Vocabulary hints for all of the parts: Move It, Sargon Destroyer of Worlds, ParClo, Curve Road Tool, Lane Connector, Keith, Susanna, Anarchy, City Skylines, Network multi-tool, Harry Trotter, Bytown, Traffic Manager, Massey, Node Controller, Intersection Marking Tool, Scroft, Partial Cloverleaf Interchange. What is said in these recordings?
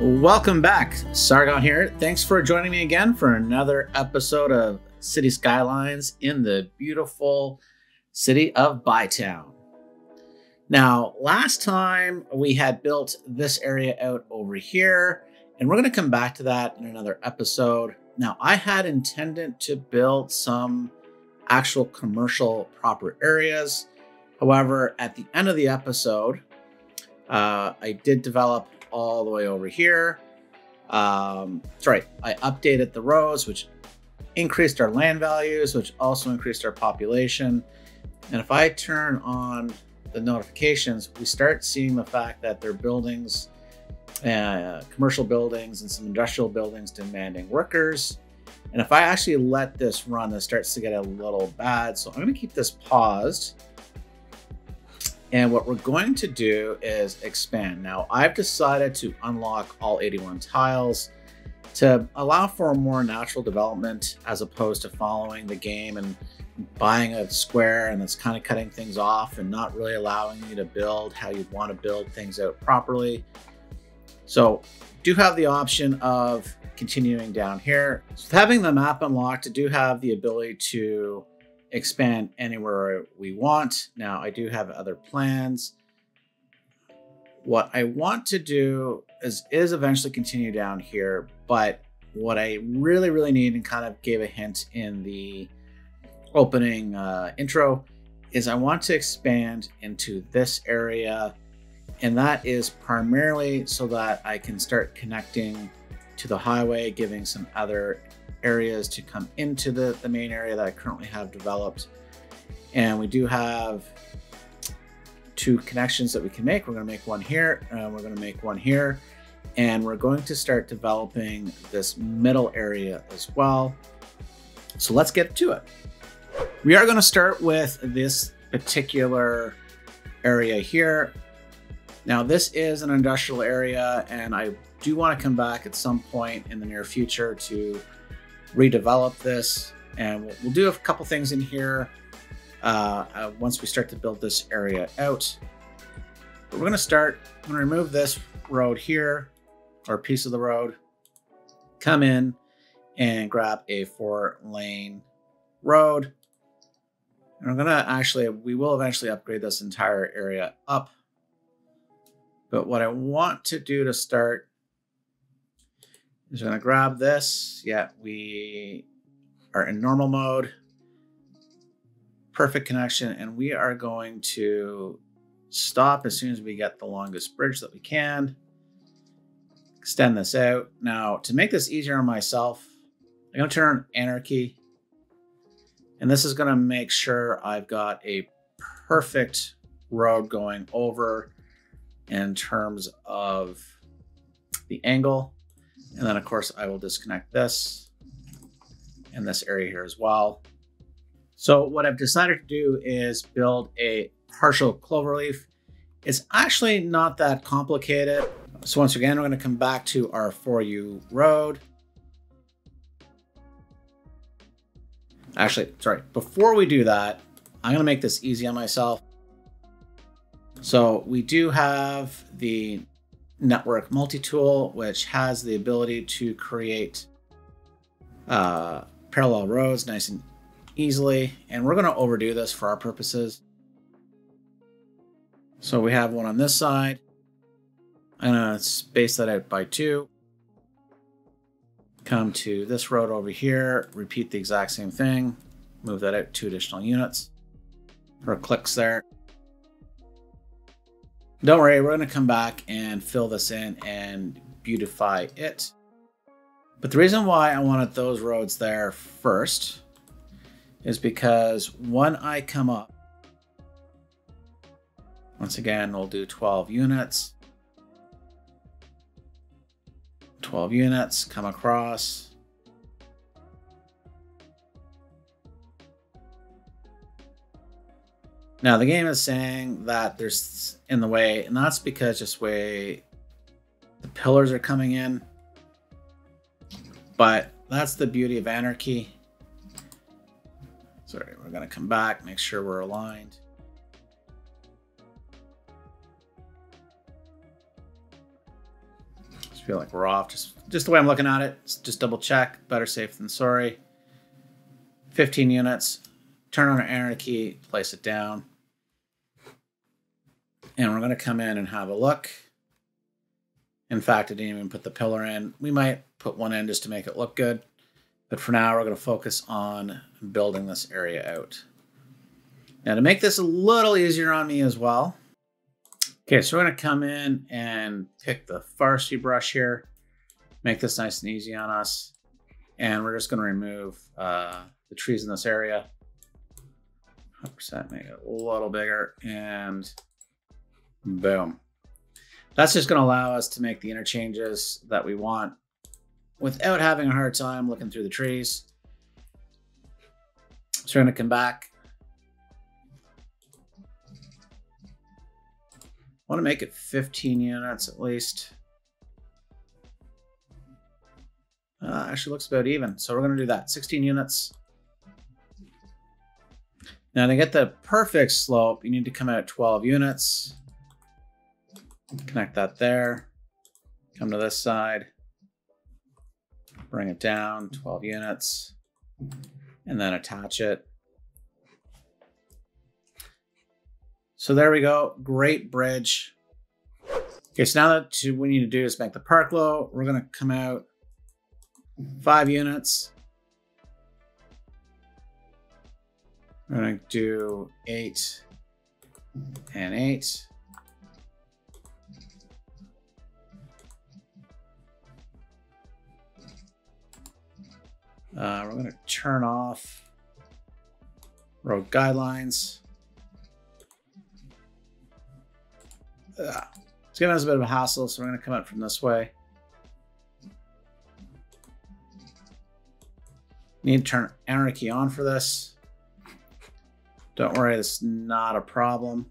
Welcome back, Sargon here. Thanks for joining me again for another episode of City Skylines in the beautiful city of Bytown. Now, last time we had built this area out over here, and we're going to come back to that in another episode. Now, I had intended to build some actual commercial proper areas. However, at the end of the episode, I did develop all the way over here. I updated the roads, which increased our land values, which also increased our population. And if I turn on the notifications, we start seeing the fact that there are buildings, commercial buildings and some industrial buildings demanding workers. And if I actually let this run, this starts to get a little bad. So I'm going to keep this paused. And what we're going to do is expand. Now, I've decided to unlock all 81 tiles to allow for a more natural development as opposed to following the game and buying a square and that's kind of cutting things off and not really allowing you to build how you want to build things out properly. So do have the option of continuing down here. So having the map unlocked, I do have the ability to expand anywhere we want. Now I do have other plans. What I want to do is eventually continue down here, but what I really, really need, and kind of gave a hint in the opening intro, is I want to expand into this area. And that is primarily so that I can start connecting to the highway, giving some other areas to come into the main area that I currently have developed. And we do have two connections that we can make. We're going to make one here, and we're going to make one here, and we're going to start developing this middle area as well. So let's get to it. We are going to start with this particular area here. Now, this is an industrial area, and I do want to come back at some point in the near future to redevelop this, and we'll do a couple things in here once we start to build this area out. But we're going to start, I'm going to remove this road here, or piece of the road, come in and grab a 4-lane road. And we're going to actually, we will eventually upgrade this entire area up. But what I want to do to start, just gonna grab this. Yeah, we are in normal mode. Perfect connection. And we are going to stop as soon as we get the longest bridge that we can. Extend this out. Now, to make this easier on myself, I'm gonna turn on Anarchy. And this is gonna make sure I've got a perfect road going over in terms of the angle. And then of course I will disconnect this and this area here as well. So what I've decided to do is build a partial cloverleaf. It's actually not that complicated. So once again, we're going to come back to our For You road. Actually, sorry, before we do that, I'm going to make this easy on myself. So we do have the Network multi-tool, which has the ability to create parallel roads nice and easily. And we're going to overdo this for our purposes. So we have one on this side. I'm going to space that out by 2. Come to this road over here, repeat the exact same thing, move that out 2 additional units or clicks there. Don't worry, we're going to come back and fill this in and beautify it. But the reason why I wanted those roads there first is because when I come up, once again, we'll do 12 units. 12 units, come across. Now the game is saying that there's in the way, and that's because just way the pillars are coming in. But that's the beauty of Anarchy. Sorry, we're gonna come back, make sure we're aligned. So feel like we're off. Just the way I'm looking at it, just double check. Better safe than sorry. 15 units. Turn on our anarchy, place it down. And we're going to come in and have a look. In fact, I didn't even put the pillar in. We might put one in just to make it look good. But for now, we're going to focus on building this area out. Now, to make this a little easier on me as well. Okay, so we're going to come in and pick the Farsi brush here. Make this nice and easy on us. And we're just going to remove the trees in this area. 100%, make it a little bigger. And boom. That's just going to allow us to make the interchanges that we want without having a hard time looking through the trees. So we're going to come back. I want to make it 15 units at least. Actually looks about even. So we're going to do that, 16 units. Now to get the perfect slope, you need to come out at 12 units. Connect that there. Come to this side. Bring it down, 12 units, and then attach it. So there we go, great bridge. Okay, so now that what we need to do is make the ParClo. We're gonna come out 5 units. We're gonna do 8 and 8. We're going to turn off road guidelines. It's giving us a bit of a hassle, so we're going to come out from this way. Need to turn anarchy on for this. Don't worry, it's not a problem.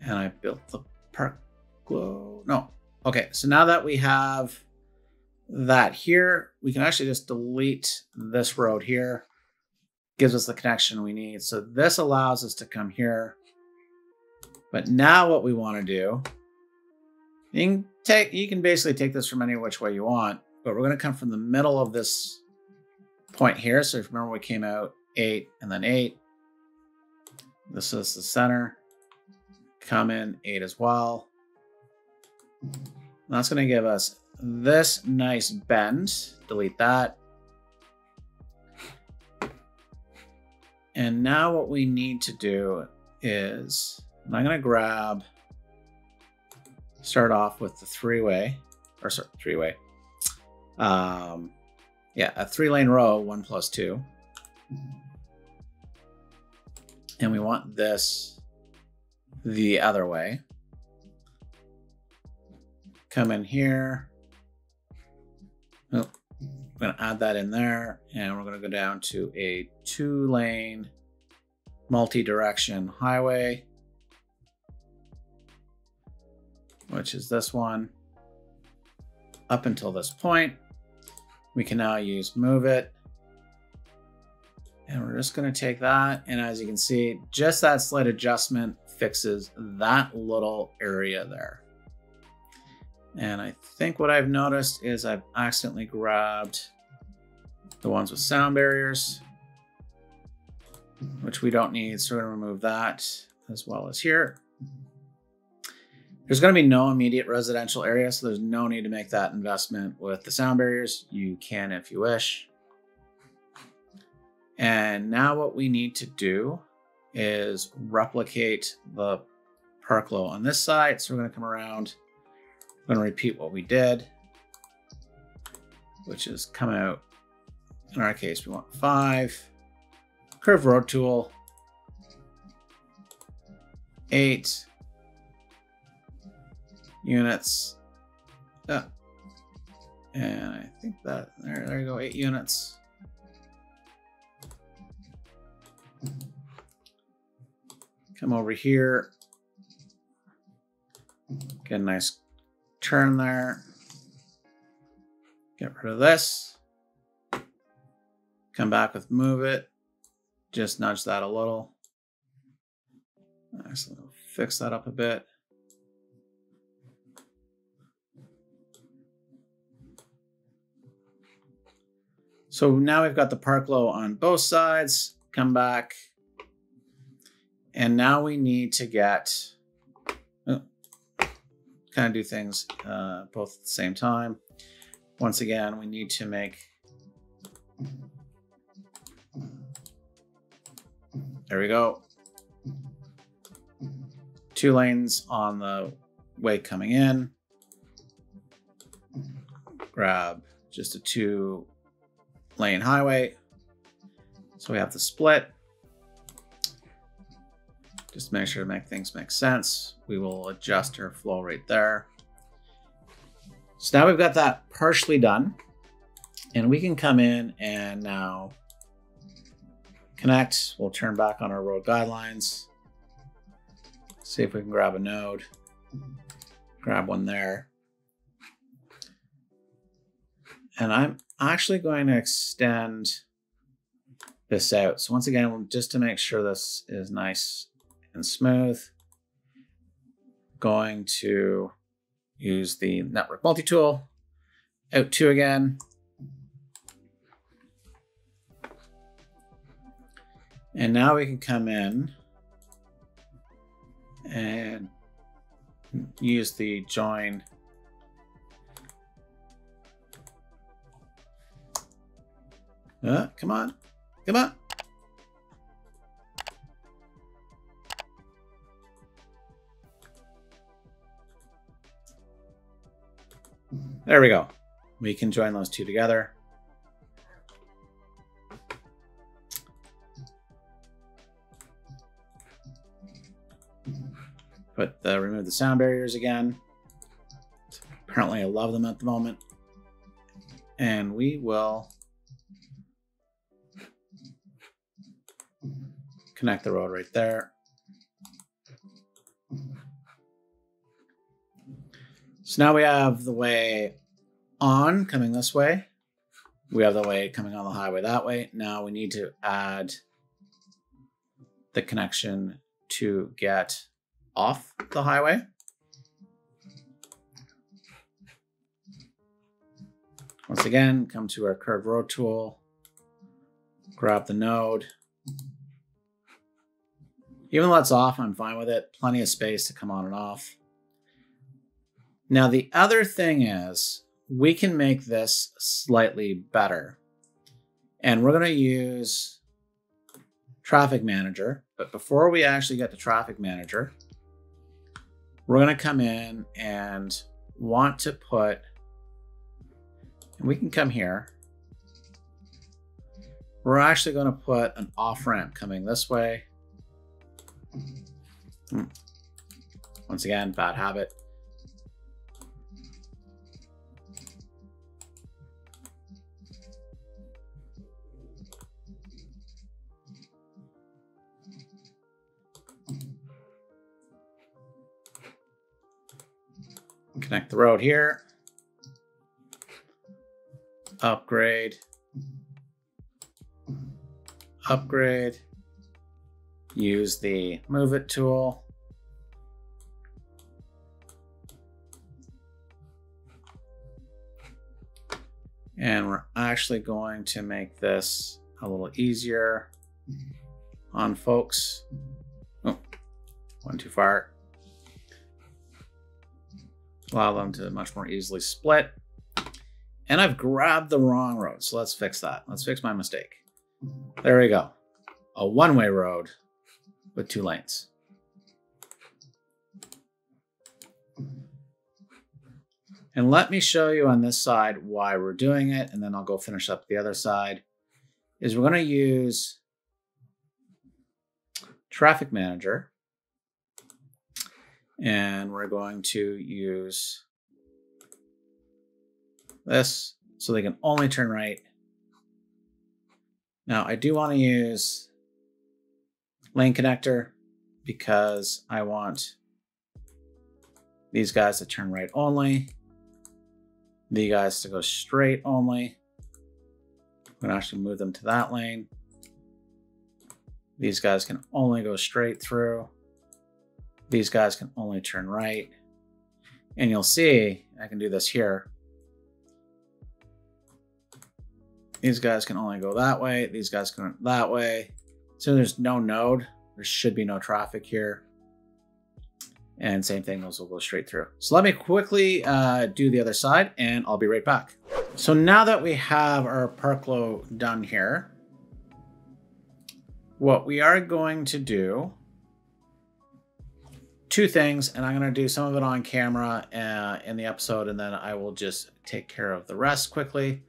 And I built the ParClo. No. Okay, so now that we have that here, we can actually just delete this road here. Gives us the connection we need. So this allows us to come here. But now what we want to do, you can basically take this from any which way you want, but we're going to come from the middle of this point here. So if you remember, we came out 8 and then 8. This is the center. Come in 8 as well. And that's going to give us this nice bend. Delete that. And now what we need to do is, I'm going to start off with the a 3-lane row, 1 plus 2. And we want this the other way. Come in here. I'm going to add that in there, and we're going to go down to a 2-lane multi-direction highway, which is this one up until this point. We can now use Move It, and we're just going to take that. And as you can see, just that slight adjustment fixes that little area there. And I think what I've noticed is I've accidentally grabbed the ones with sound barriers, which we don't need. So we're going to remove that as well as here. There's going to be no immediate residential area, so there's no need to make that investment with the sound barriers. You can if you wish. And now what we need to do is replicate the ParClo on this side. So we're going to come around. I'm going to repeat what we did, which is come out. In our case, we want 5, Curve Road Tool, 8 units. And I think that there you go, 8 units. Come over here. Get a nice turn there, get rid of this, come back with Move It, just nudge that a little. Actually, fix that up a bit. So now we've got the ParClo on both sides, come back. And now we need to get, kind of do things both at the same time. Once again, we need to make, there we go. 2 lanes on the way coming in. Grab just a 2-lane highway. So we have the split. Just make sure to make things make sense. We will adjust our flow right there. So now we've got that partially done, and we can come in and now connect. We'll turn back on our road guidelines. See if we can grab a node, grab one there. And I'm actually going to extend this out. So once again, just to make sure this is nice and smooth, going to use the network multi-tool, out 2 again. And now we can come in and use the join come on, come on. There we go. We can join those 2 together. But remove the sound barriers again. Apparently I love them at the moment. And we will connect the road right there. So now we have the way on coming this way. We have the way coming on the highway that way. Now we need to add the connection to get off the highway. Once again, come to our Curve Road Tool, grab the node. Even though that's off, I'm fine with it. Plenty of space to come on and off. Now, the other thing is we can make this slightly better. And we're going to use Traffic Manager. But before we actually get to Traffic Manager, we're going to come in and want to put, and we can come here. We're actually going to put an off-ramp coming this way. Once again, bad habit. Connect the road here. Upgrade. Upgrade. Use the Move It tool. And we're actually going to make this a little easier on folks. Oh, went too far. Allow them to much more easily split. And I've grabbed the wrong road. So let's fix that. Let's fix my mistake. There we go. A one-way road with 2 lanes. And let me show you on this side why we're doing it. And then I'll go finish up the other side. Is we're going to use Traffic Manager. And we're going to use this so they can only turn right. Now I do want to use Lane Connector because I want these guys to turn right only. These guys to go straight only. I'm gonna actually move them to that lane. These guys can only go straight through. These guys can only turn right. And you'll see, I can do this here. These guys can only go that way. These guys can that way. So there's no node. There should be no traffic here. And same thing, those will go straight through. So let me quickly do the other side and I'll be right back. So now that we have our ParClo done here, what we are going to do, two things, and I'm going to do some of it on camera in the episode, and then I will just take care of the rest quickly.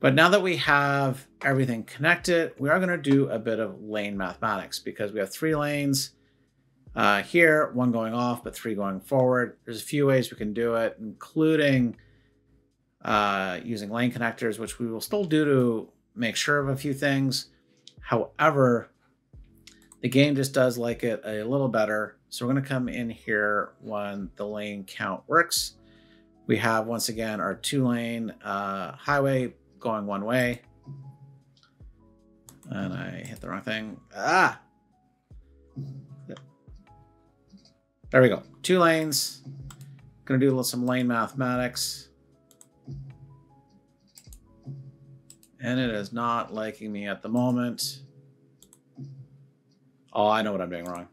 But now that we have everything connected, we are going to do a bit of lane mathematics because we have three lanes here, one going off, but three going forward. There's a few ways we can do it, including using lane connectors, which we will still do to make sure of a few things. However, the game just does like it a little better. So we're going to come in here when the lane count works. We have, once again, our two-lane highway going one way. And I hit the wrong thing. Ah! There we go. Two lanes. Going to do some lane mathematics. And it is not liking me at the moment. Oh, I know what I'm doing wrong.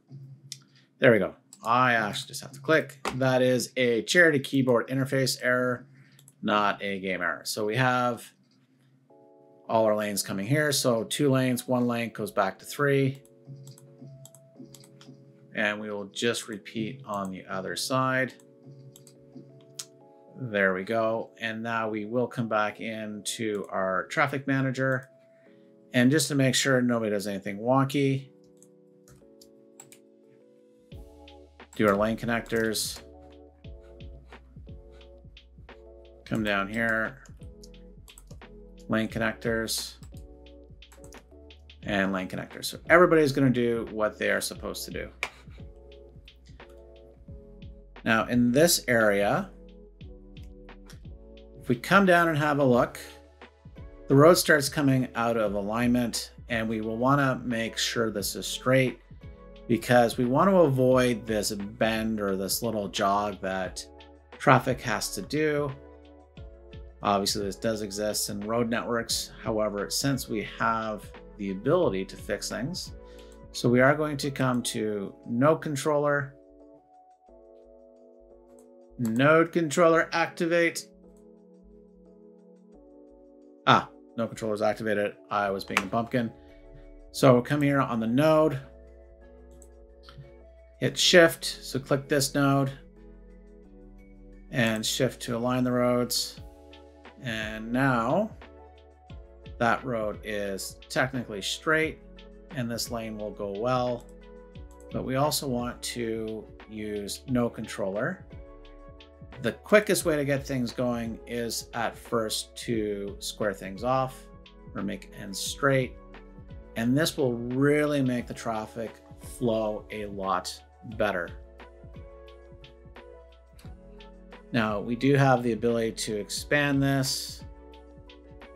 There we go. I actually just have to click. That is a charity keyboard interface error, not a game error. So we have all our lanes coming here. So two lanes, one lane goes back to three. And we will just repeat on the other side. There we go. And now we will come back into our traffic manager. And just to make sure nobody does anything wonky, do our lane connectors, come down here, lane connectors, and lane connectors. So everybody's going to do what they are supposed to do. Now in this area, if we come down and have a look, the road starts coming out of alignment, and we will want to make sure this is straight, because we want to avoid this bend or this little jog that traffic has to do. Obviously this does exist in road networks. However, since we have the ability to fix things, so we are going to come to Node Controller, Node Controller activate. Ah, Node Controller is activated. I was being a pumpkin. So we'll come here on the node. Hit shift, so click this node and shift to align the roads. And now that road is technically straight and this lane will go well, but we also want to use Node Controller. The quickest way to get things going is at first to square things off or make ends straight. And this will really make the traffic flow a lot better. Now we do have the ability to expand this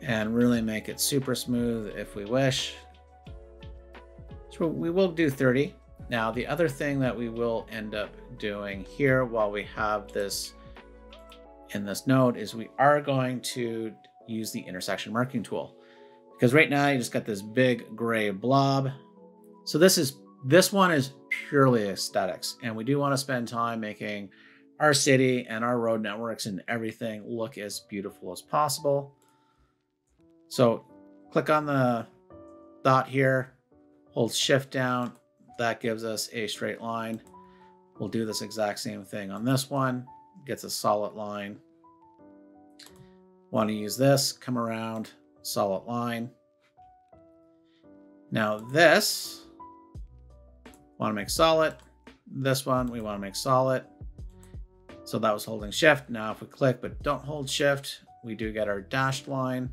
and really make it super smooth if we wish. So we will do 30. Now the other thing that we will end up doing here while we have this in this node is we are going to use the intersection marking tool, because right now you just got this big gray blob. So this one is purely aesthetics, and we do want to spend time making our city and our road networks and everything look as beautiful as possible. So click on the dot here, hold shift down. That gives us a straight line. We'll do this exact same thing on this one. Gets a solid line. Want to use this, come around, solid line. Now this, want to make solid. This one we want to make solid. So that was holding shift. Now if we click but don't hold shift, we do get our dashed line.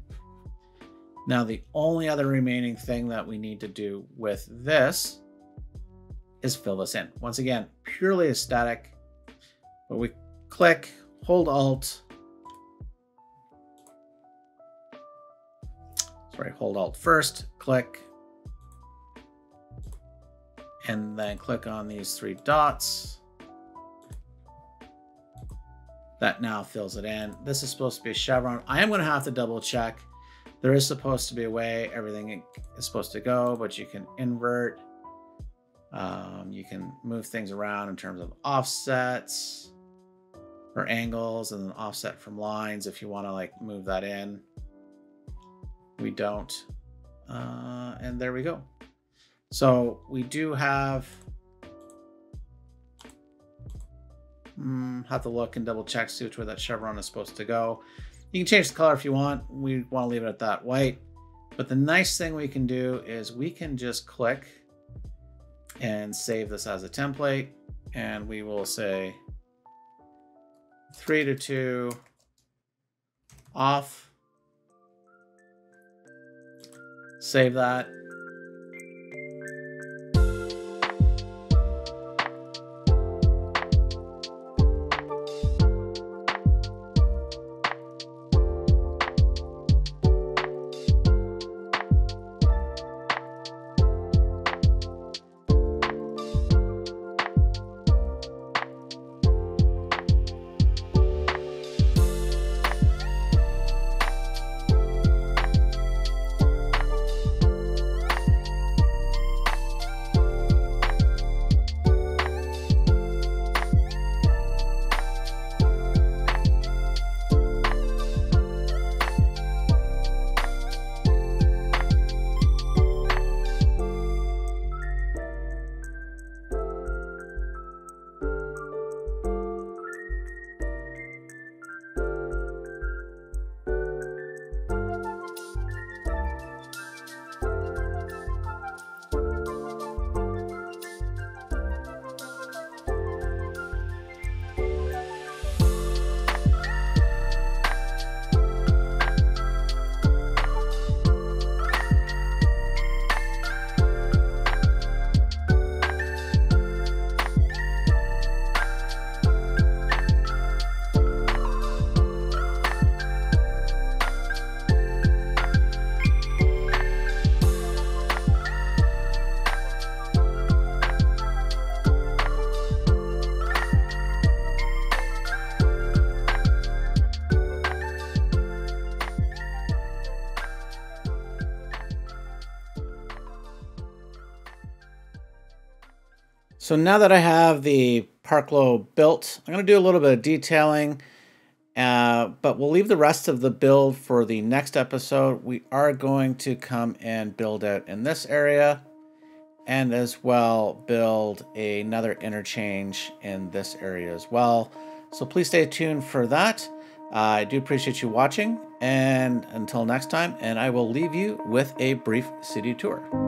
Now the only other remaining thing that we need to do with this is fill this in. Once again, purely aesthetic, but we click, hold alt. Sorry, hold alt first, click, and then click on these three dots. That now fills it in. This is supposed to be a chevron. I am going to have to double check There is supposed to be a way everything is supposed to go, but you can invert. You can move things around in terms of offsets or angles, and then offset from lines if you want to like move that in. We don't. And there we go. So we do have to look and double check, see which way that chevron is supposed to go. You can change the color if you want. We want to leave it at that white. But the nice thing we can do is we can just click and save this as a template. And we will say 3:2 off. Save that. So now that I have the ParClo built, I'm going to do a little bit of detailing, but we'll leave the rest of the build for the next episode. We are going to come and build out in this area, and as well build another interchange in this area as well. So please stay tuned for that. I do appreciate you watching, and until next time, and I will leave you with a brief city tour.